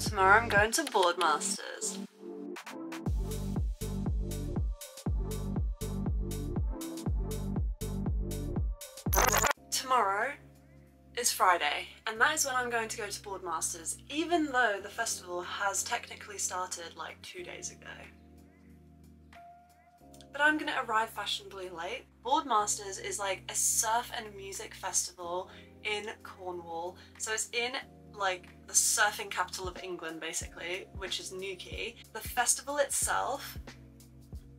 Tomorrow I'm going to Boardmasters. Tomorrow is Friday, and that is when I'm going to go to Boardmasters, even though the festival has technically started like 2 days ago. But I'm gonna arrive fashionably late. Boardmasters is like a surf and music festival in Cornwall, so it's in like the surfing capital of England basically, which is Newquay. The festival itself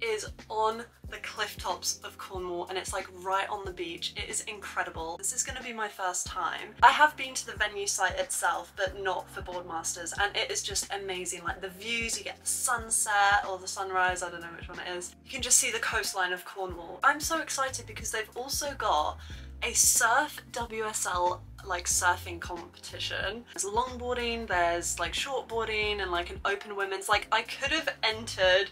is on the cliff tops of Cornwall and it's like right on the beach. It is incredible. This is going to be my first time. I have been to the venue site itself, but not for Boardmasters, and it is just amazing. Like the views, you get the sunset or the sunrise, I don't know which one it is. You can just see the coastline of Cornwall. I'm so excited because they've also got a surf WSL like surfing competition. There's longboarding, there's like shortboarding, and like an open women's. Like I could have entered,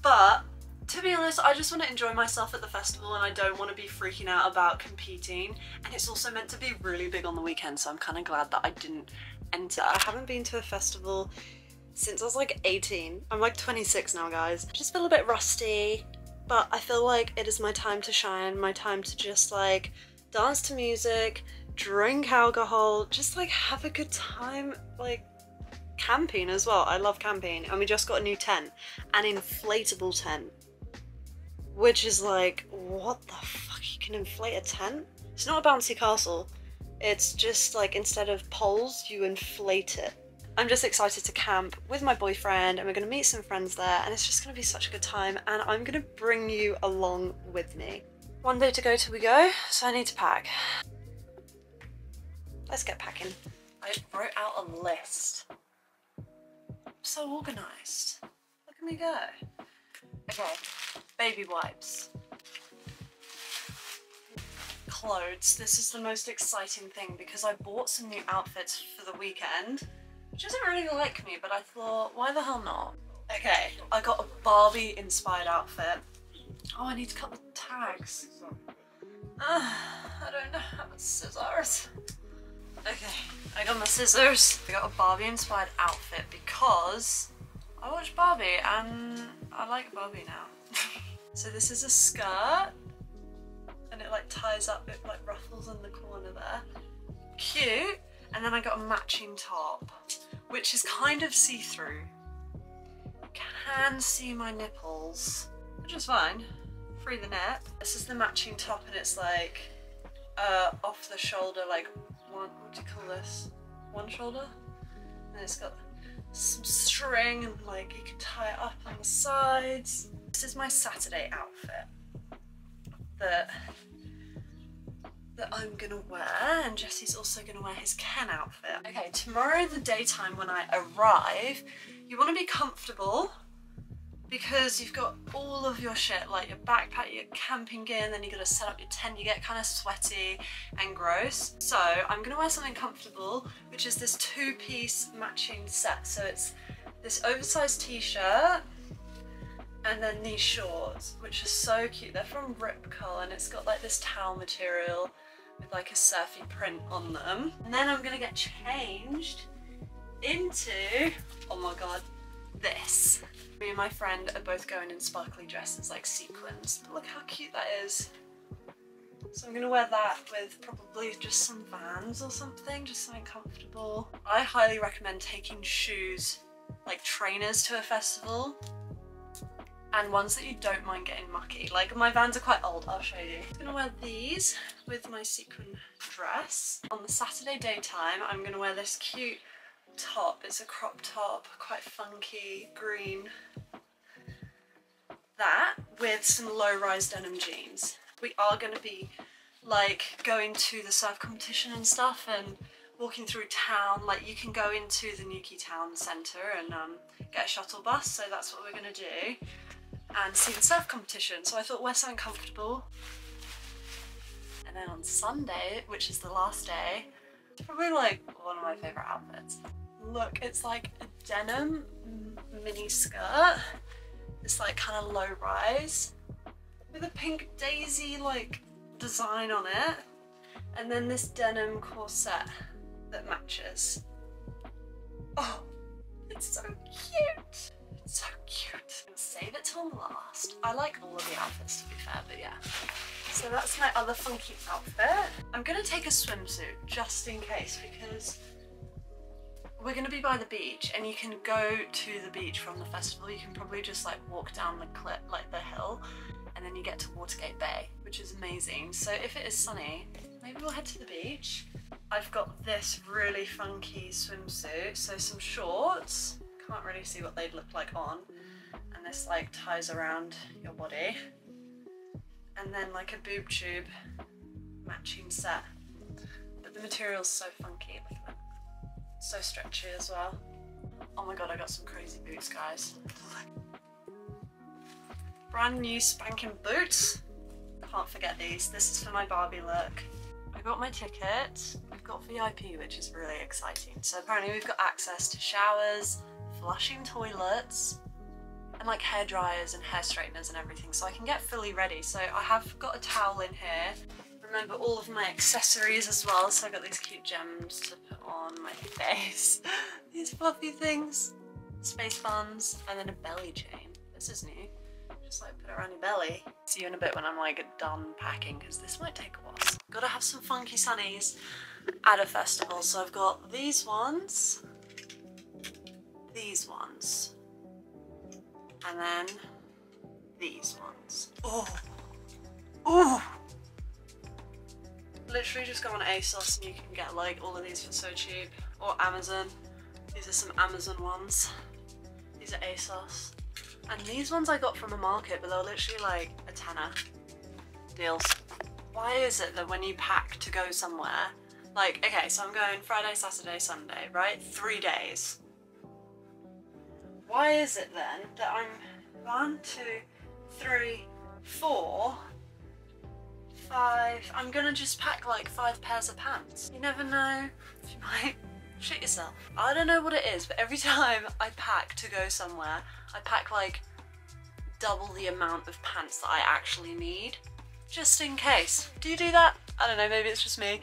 but to be honest, I just want to enjoy myself at the festival and I don't want to be freaking out about competing. And it's also meant to be really big on the weekend, so I'm kind of glad that I didn't enter. I haven't been to a festival since I was like 18. I'm like 26 now, guys. I just feel a bit rusty, but I feel like it is my time to shine, my time to just like dance to music, drink alcohol, just like have a good time, like camping as well. I love camping, and we just got a new tent, an inflatable tent, which is like, what the fuck, you can inflate a tent? It's not a bouncy castle, it's just like instead of poles you inflate it. I'm just excited to camp with my boyfriend and we're gonna meet some friends there and it's just gonna be such a good time, and I'm gonna bring you along with me. One day to go till we go, so I need to pack. Let's get packing. I wrote out a list. So organized. Look at me go. Okay, baby wipes. Clothes. This is the most exciting thing because I bought some new outfits for the weekend, which isn't really like me, but I thought, why the hell not? Okay, I got a Barbie inspired outfit. Oh, I need to cut the tags. I don't know how to scissors. Okay, I got my scissors. I got a Barbie inspired outfit because I watched Barbie and I like Barbie now. So this is a skirt and it like ties up, it like ruffles in the corner there. Cute. And then I got a matching top, which is kind of see-through. Can see my nipples, which is fine. Free the net. This is the matching top and it's like off the shoulder, like what do you call this? One shoulder? And it's got some string and like you can tie it up on the sides. This is my Saturday outfit that I'm gonna wear, and Jesse's also gonna wear his Ken outfit. Okay, tomorrow in the daytime when I arrive, you wanna be comfortable because you've got all of your shit, like your backpack, your camping gear, and then you got to set up your tent. You get kind of sweaty and gross. So I'm going to wear something comfortable, which is this two-piece matching set. So it's this oversized t-shirt and then these shorts, which are so cute. They're from Rip Curl and it's got like this towel material with like a surfy print on them. And then I'm going to get changed into, oh my god, this. Me and my friend are both going in sparkly dresses, like sequins. Look how cute that is. So I'm gonna wear that with probably just some Vans or something, just something comfortable. I highly recommend taking shoes, like trainers, to a festival, and ones that you don't mind getting mucky. Like my Vans are quite old, I'll show you. I'm gonna wear these with my sequin dress. On the Saturday daytime, I'm gonna wear this cute top. It's a crop top, quite funky, green. That with some low-rise denim jeans. We are going to be like going to the surf competition and stuff and walking through town. Like you can go into the Newquay town centre and get a shuttle bus, so that's what we're going to do, and see the surf competition. So I thought wear something comfortable. And then on Sunday, which is the last day, it's probably like one of my favourite outfits. Look, it's like a denim mini skirt. It's like kind of low rise with a pink daisy like design on it, and then this denim corset that matches. Oh, It's so cute. It's so cute. Save it till last. I like all of the outfits, to be fair, but yeah. So that's my other funky outfit. I'm gonna take a swimsuit just in case, because we're gonna be by the beach, and you can go to the beach from the festival. You can probably just like walk down the cliff, like the hill, and then you get to Watergate Bay, which is amazing. So if it is sunny, maybe we'll head to the beach. I've got this really funky swimsuit, so some shorts. Can't really see what they'd look like on. And this like ties around your body. And then like a boob tube matching set. But the material's so funky, look at that. So stretchy as well. Oh my god, I got some crazy boots, guys. Brand new spanking boots. Can't forget these. This is for my Barbie look. I got my ticket. We've got VIP, which is really exciting. So apparently we've got access to showers, flushing toilets, and like hair dryers and hair straighteners and everything, so I can get fully ready. So I have got a towel in here. Remember all of my accessories as well, so I got these cute gems to put on my face. These fluffy things, space buns, and then a belly chain. This is new. Just like put it around your belly. See you in a bit when I'm like done packing, because this might take a while. Gotta have some funky sunnies at a festival, so I've got these ones, and then these ones. Oh, oh! Literally just go on ASOS and you can get like all of these for so cheap, or Amazon. These are some Amazon ones. These are ASOS. And these ones I got from a market, but they were literally like a tenner. Deals. Why is it that when you pack to go somewhere, like, okay, so I'm going Friday, Saturday, Sunday, right? 3 days. Why is it then that I'm 1, 2, 3, 4, 5, I'm gonna just pack like 5 pairs of pants. You never know, you might shit yourself. I don't know what it is, but every time I pack to go somewhere, I pack like double the amount of pants that I actually need, just in case. Do you do that? I don't know, maybe it's just me.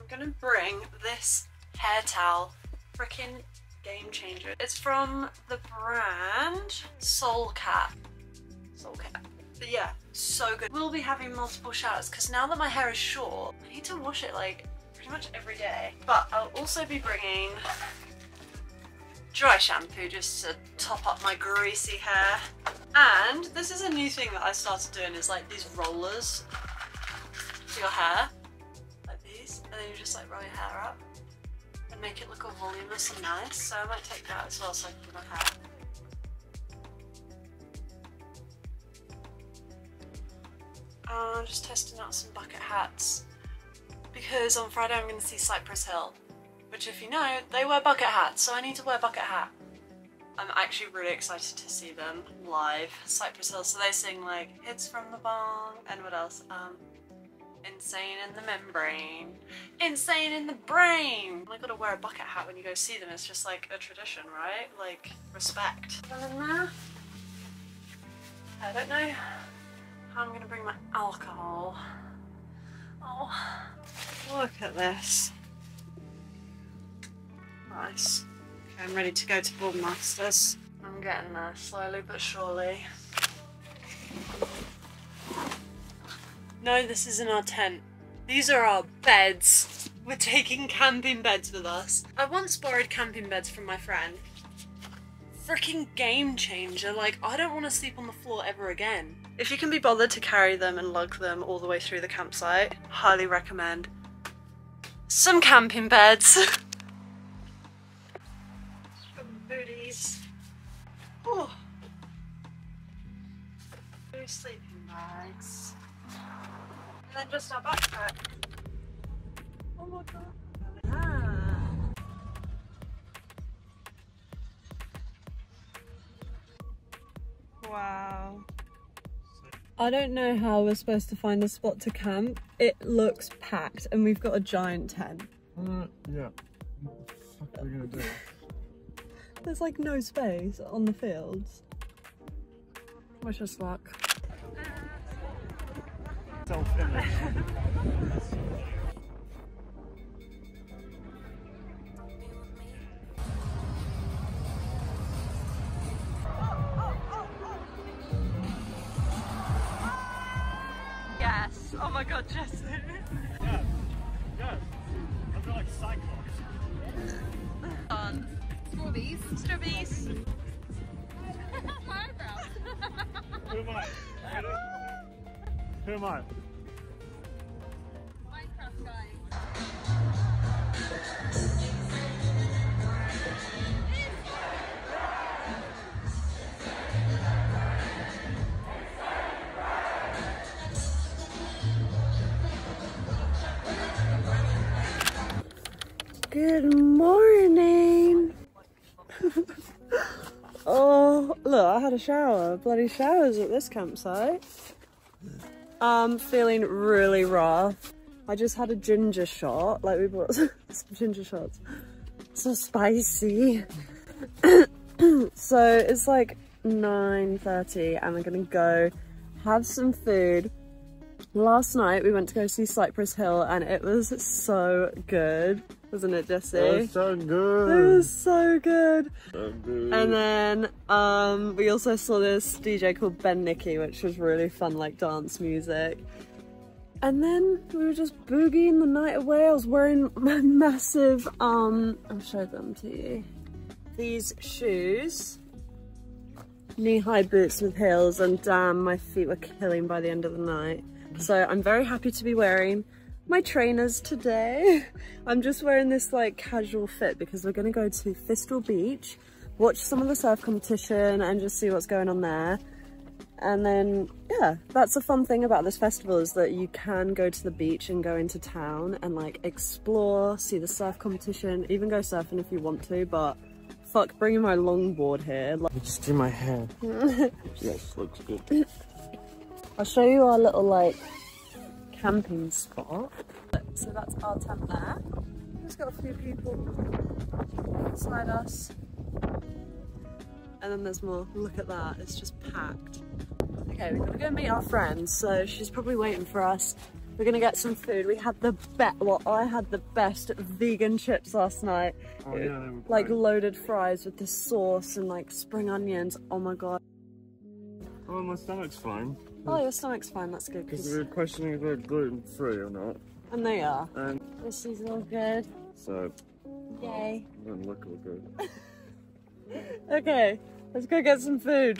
I'm gonna bring this hair towel, freaking game changer. It's from the brand Soul Cap. Soul Cap. But yeah, so good. We'll be having multiple showers, because now that my hair is short, I need to wash it like pretty much every day. But I'll also be bringing dry shampoo just to top up my greasy hair. And this is a new thing that I started doing, is like these rollers for your hair, like these, and then you just like roll your hair up and make it look all voluminous and nice. So I might take that as well, so I can do my hair. I'm just testing out some bucket hats, because on Friday I'm going to see Cypress Hill, which, if you know, they wear bucket hats, so I need to wear bucket hat. I'm actually really excited to see them live, Cypress Hill. So they sing like Hits from the Bong, and what else? Insane in the Membrane, Insane in the Brain. I gotta wear a bucket hat when you go see them. It's just like a tradition, right? Like, respect. And then there, I don't know how I'm gonna bring my alcohol. Oh, look at this. Nice. Okay, I'm ready to go to Boardmasters. I'm getting there slowly but surely. No, this isn't our tent. These are our beds. We're taking camping beds with us. I once borrowed camping beds from my friend. Freaking game changer. Like, I don't want to sleep on the floor ever again. If you can be bothered to carry them and lug them all the way through the campsite, highly recommend some camping beds. Booties. Oh. Two sleeping bags. And then just our backpack. Oh my god. Ah. Wow. I don't know how we're supposed to find a spot to camp. It looks packed, and we've got a giant tent. Yeah. What the fuck are we gonna do? There's like no space on the fields. Wish us luck. Self-image. my god, Jess. Yeah. I feel like cyclops. Strawberries. My eyebrows. Who am I? Who am I? Minecraft guy. Good morning. Oh, look, I had a shower. Bloody showers at this campsite. I'm feeling really rough. I just had a ginger shot. Like, we bought some ginger shots. So spicy. So it's like 9:30 and I'm gonna go have some food. Last night we went to go see Cypress Hill and it was so good. Wasn't it, Jesse? It was so good. It was so good. And then we also saw this DJ called Ben Nicky, which was really fun, like dance music. And then we were just boogieing the night away. I was wearing my massive, I'll show them to you. These shoes, knee-high boots with heels, and damn, my feet were killing by the end of the night. So I'm very happy to be wearing my trainers today. I'm just wearing this like casual fit because we're gonna go to Fistral Beach, watch some of the surf competition and just see what's going on there. And then, yeah, that's a fun thing about this festival is that you can go to the beach and go into town and like explore, see the surf competition, even go surfing if you want to, but fuck bringing my longboard here. Like, it's just in my hair. Yes, looks good. I'll show you our little like camping spot. So that's our tent there. We've just got a few people inside us. And then there's more. Look at that, it's just packed. Okay, we're gonna go meet our friends. So she's probably waiting for us. We're gonna get some food. We had the best vegan chips last night. Oh, yeah, they were like loaded fries with the sauce and like spring onions. Oh my god. Oh, my stomach's fine. Oh, your stomach's fine, that's good. Because we were questioning if they're gluten-free or not. And they are. And this is all good. So, yay. Doesn't look all good. Okay, let's go get some food.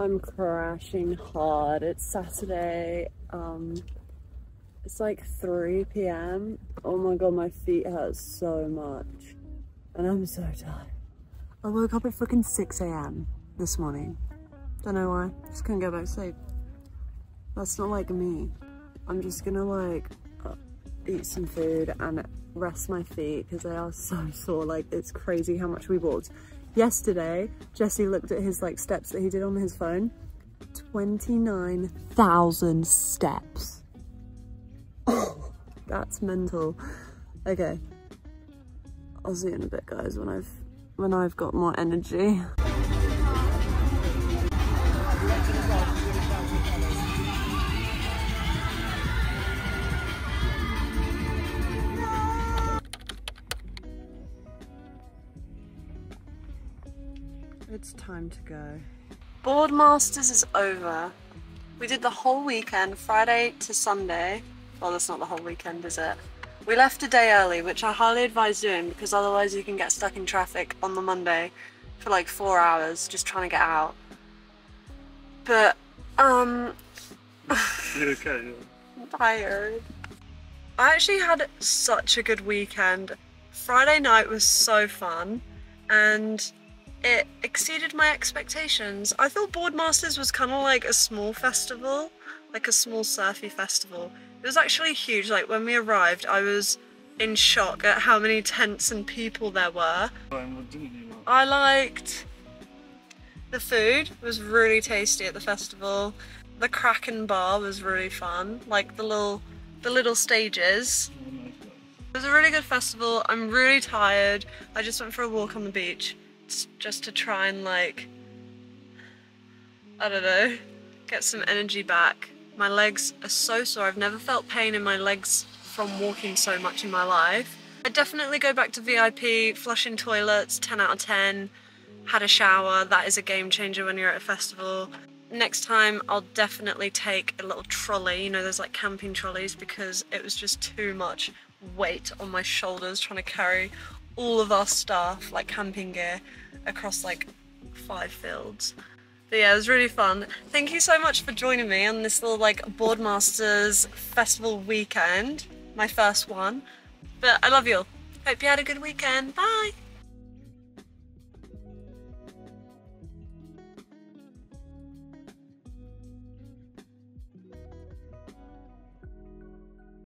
I'm crashing hard. It's Saturday. It's like 3 PM. Oh my god, my feet hurt so much. And I'm so tired. I woke up at fucking 6 AM. This morning. Don't know why, just couldn't go back to sleep. That's not like me. I'm just gonna like eat some food and rest my feet because they are so sore. Like, it's crazy how much we walked. Yesterday, Jesse looked at his like steps that he did on his phone. 29,000 steps. That's mental. Okay. I'll see you in a bit, guys, when I've got more energy. It's time to go. Boardmasters is over. We did the whole weekend, Friday to Sunday. Well, that's not the whole weekend, is it? We left a day early, which I highly advise doing because otherwise you can get stuck in traffic on the Monday for like 4 hours just trying to get out. But, You're okay, yeah. I'm tired. I actually had such a good weekend. Friday night was so fun and it exceeded my expectations. I thought Boardmasters was kind of like a small festival, like a small surfy festival. It was actually huge. Like, when we arrived, I was in shock at how many tents and people there were. I liked the food. It was really tasty at the festival. The Kraken bar was really fun. Like the little stages. It was a really good festival. I'm really tired. I just went for a walk on the beach. Just to try and like, I don't know, get some energy back. My legs are so sore. I've never felt pain in my legs from walking so much in my life. I'd definitely go back to VIP, flushing toilets, 10 out of 10, had a shower. That is a game changer when you're at a festival. next time I'll definitely take a little trolley, you know, those like camping trolleys, because it was just too much weight on my shoulders trying to carry all of our stuff, like camping gear, across like 5 fields. But yeah, it was really fun. Thank you so much for joining me on this little like Boardmasters festival weekend, my first one. But I love you all. Hope you had a good weekend. Bye.